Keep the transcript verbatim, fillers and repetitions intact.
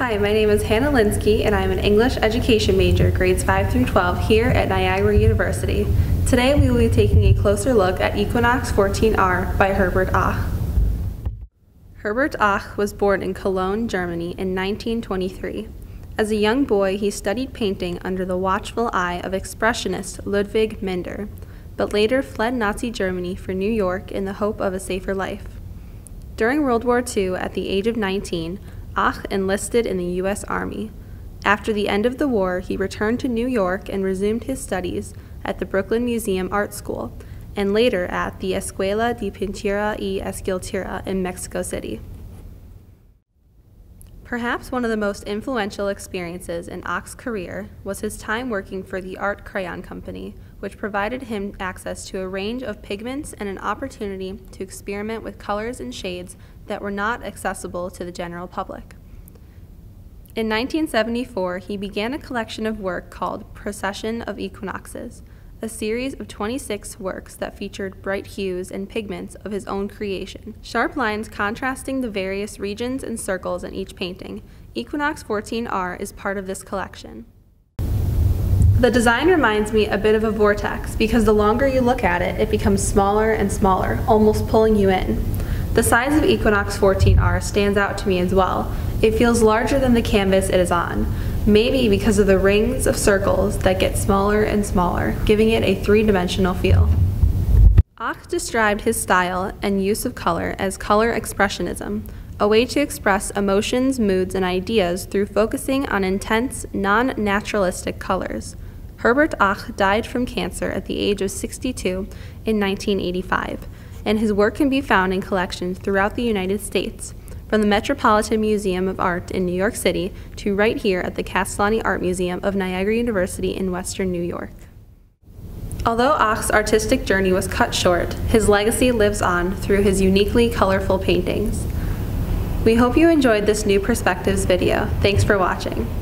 Hi, my name is Hannah Linsky and I'm an English education major, grades five through twelve, here at Niagara University. Today we will be taking a closer look at Equinox fourteen R by Herbert Aach. Herbert Aach was born in Cologne, Germany in nineteen twenty-three. As a young boy, he studied painting under the watchful eye of expressionist Ludwig Minder, but later fled Nazi Germany for New York in the hope of a safer life. During World War Two, at the age of nineteen, Aach enlisted in the U S Army. After the end of the war, he returned to New York and resumed his studies at the Brooklyn Museum Art School, and later at the Escuela de Pintura y Escultura in Mexico City. Perhaps one of the most influential experiences in Aach's career was his time working for the Art Crayon Company, which provided him access to a range of pigments and an opportunity to experiment with colors and shades that were not accessible to the general public. In nineteen seventy-four, he began a collection of work called Precession of Equinoxes, a series of twenty-six works that featured bright hues and pigments of his own creation, sharp lines contrasting the various regions and circles in each painting. Equinox fourteen R is part of this collection. The design reminds me a bit of a vortex because the longer you look at it, it becomes smaller and smaller, almost pulling you in. The size of Equinox fourteen R stands out to me as well. It feels larger than the canvas it is on, maybe because of the rings of circles that get smaller and smaller, giving it a three-dimensional feel. Aach described his style and use of color as color expressionism, a way to express emotions, moods, and ideas through focusing on intense, non-naturalistic colors. Herbert Aach died from cancer at the age of sixty-two in nineteen eighty-five. And his work can be found in collections throughout the United States, from the Metropolitan Museum of Art in New York City to right here at the Castellani Art Museum of Niagara University in Western New York. Although Aach's artistic journey was cut short, his legacy lives on through his uniquely colorful paintings. We hope you enjoyed this New Perspectives video. Thanks for watching.